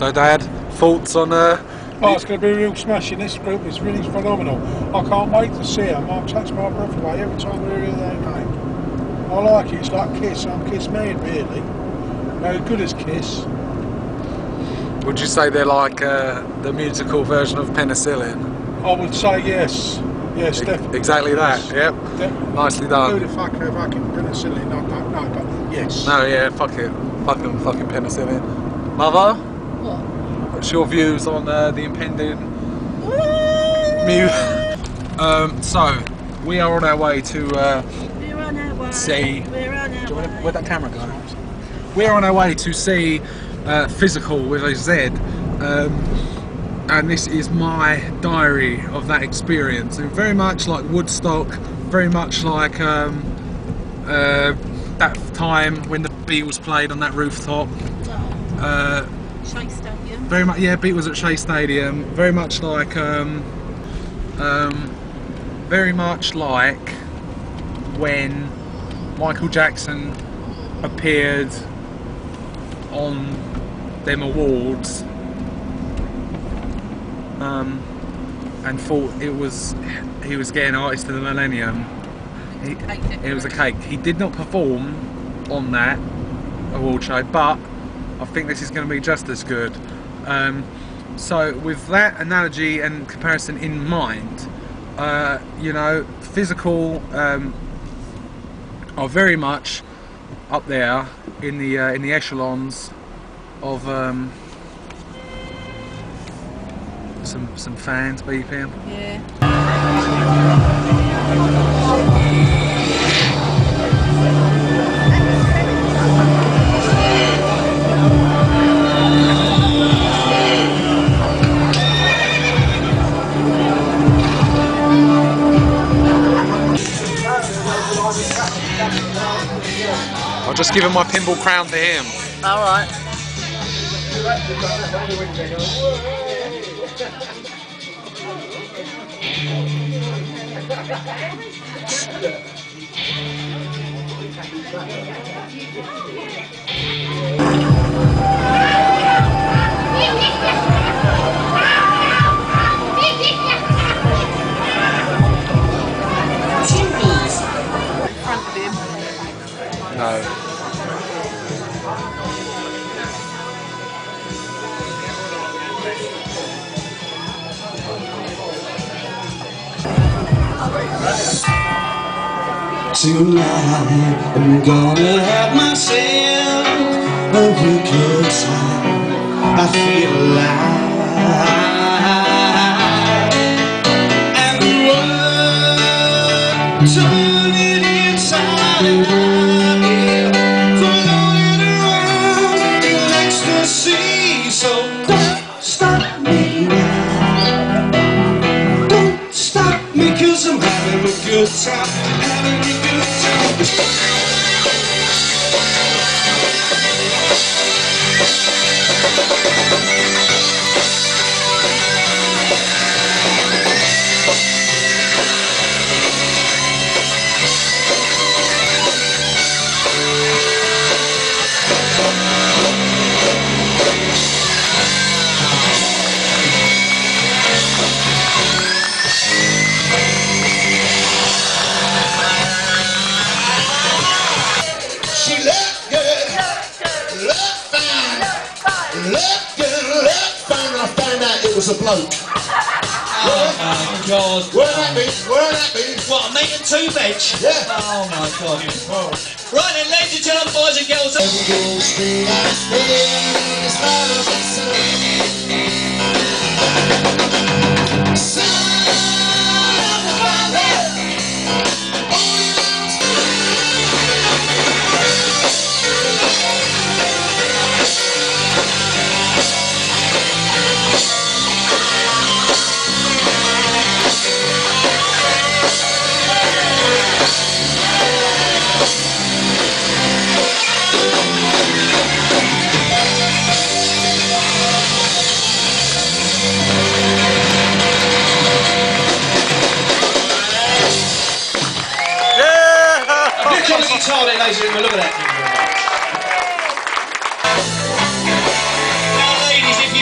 So they had thoughts on... Oh, it's going to be a real smashing. This group is really phenomenal. I can't wait to see them. I'll touch my breath away every time I hear their name. I like it. It's like Kiss. I'm Kiss mad, really. They're as good as Kiss. Would you say they're like the musical version of Penicillin? I would say yes. Yes, definitely. Exactly that. Yes. Yep. Definitely. Nicely done. Who the fuck are fucking Penicillin? I don't know, but yes. No, yeah, fuck it. Fucking Penicillin. Mother? What? What's your views on the impending so we are on our way to see. Where'd that camera go? We're on our way to see Physical with a Z, and this is my diary of that experience. And very much like Woodstock, very much like that time when the Beatles played on that rooftop. Shea Stadium. Very much, yeah. Beatles at Shea Stadium. Very much like, very much like when Michael Jackson appeared on them awards and thought he was getting Artist of the Millennium. It was a cake. He did not perform on that award show, but I think this is going to be just as good. So with that analogy and comparison in mind, you know, Physical are very much up there in the echelons of some fans beeping. Yeah. I'll just give him my pinball crown to him. Alright. In front of him. No. Tonight I'm gonna have myself a wicked time. I feel alive, and the world turning inside and out here, floating around in ecstasy. So don't stop me now. Don't stop me, 'cause I'm having a good time. A bloke. Oh my God. Where that be? What, a meat and two veg? Yeah. Oh my God. Oh. Right then, ladies and gentlemen, boys and girls. Now, ladies, if you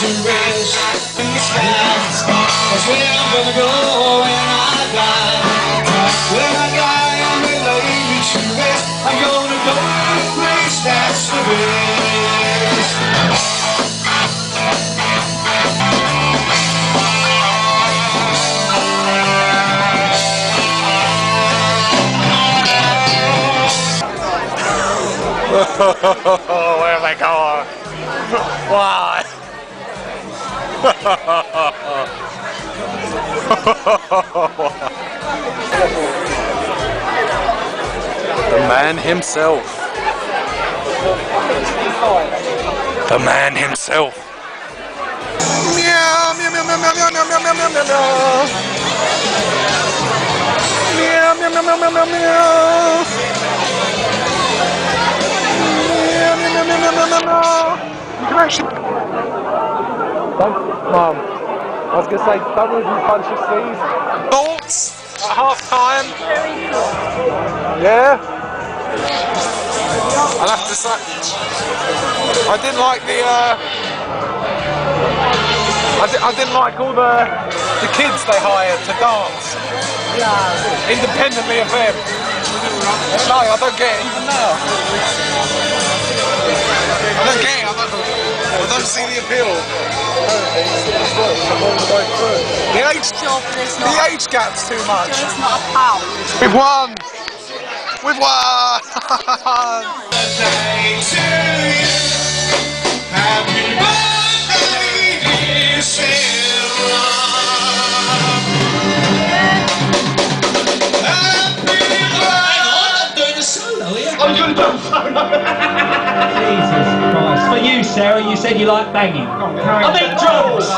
and grace. That's where I'm gonna go when I die. When I die, I'm related to it. I'm gonna go to a place that's the best. Where am I going? Why? The man himself. The man himself. Meow, meow, meow, meow, meow, meow, meow, meow, meow, meow. Meow, meow, meow, meow, meow, meow. Mum, I was gonna say, don't lose your bunch of C's. Thoughts at half time? Yeah? I'll have to say, I didn't like the, I didn't like all the kids they hired to dance. Yeah. Independently of them. No, I don't get it even now. I don't get it, I don't see the appeal. The age gap's too much. It's not a pal. We've won! We've won! Happy birthday to you. Happy birthday, dear Silver. Happy birthday. I'm doing a solo here. I'm going to do a solo. Jesus. For you, Sarah, you said you like banging. I mean drums!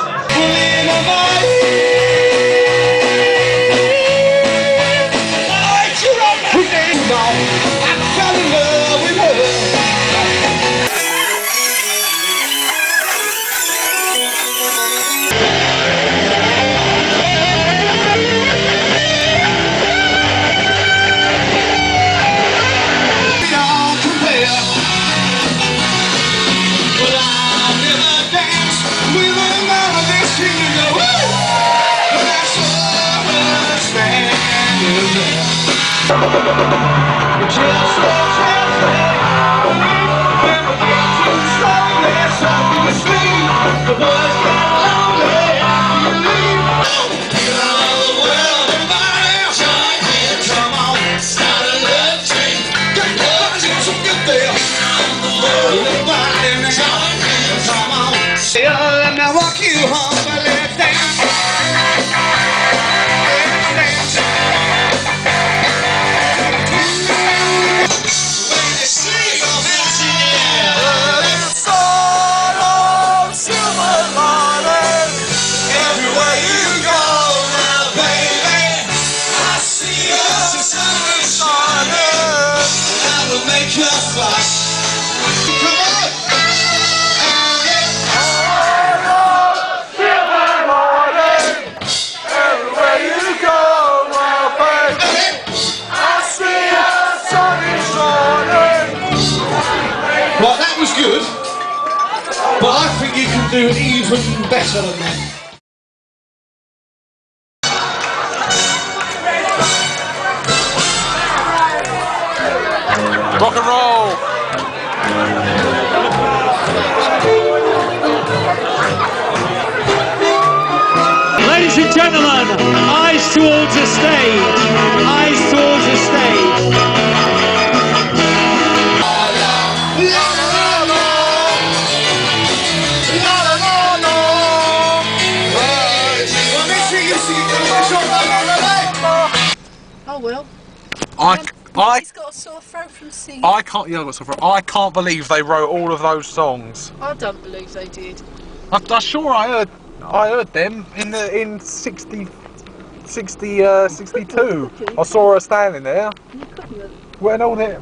Do even better than that. Rock and roll. Ladies and gentlemen, eyes towards the stage. Eyes towards the stage. Will. He's got a sore throat from singing. I can't. Yeah, I've got a sore throat. I can't believe they wrote all of those songs. I don't believe they did. I'm sure I heard them in 62. I saw her standing there. You couldn't. When all that,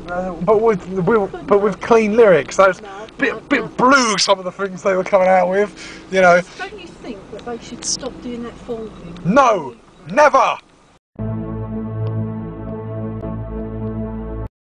but with clean lyrics. Those bit blue. Some of the things they were coming out with. You know. Don't you think that they should stop doing that form thing? No, never.